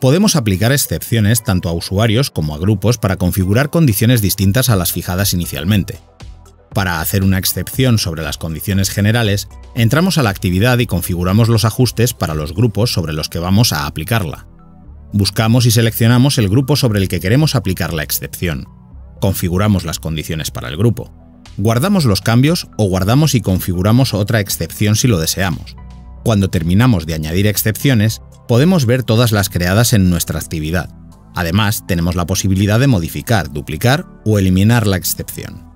Podemos aplicar excepciones tanto a usuarios como a grupos para configurar condiciones distintas a las fijadas inicialmente. Para hacer una excepción sobre las condiciones generales, entramos a la actividad y configuramos los ajustes para los grupos sobre los que vamos a aplicarla. Buscamos y seleccionamos el grupo sobre el que queremos aplicar la excepción. Configuramos las condiciones para el grupo. Guardamos los cambios o guardamos y configuramos otra excepción si lo deseamos. Cuando terminamos de añadir excepciones, podemos ver todas las creadas en nuestra actividad. Además, tenemos la posibilidad de modificar, duplicar o eliminar la excepción.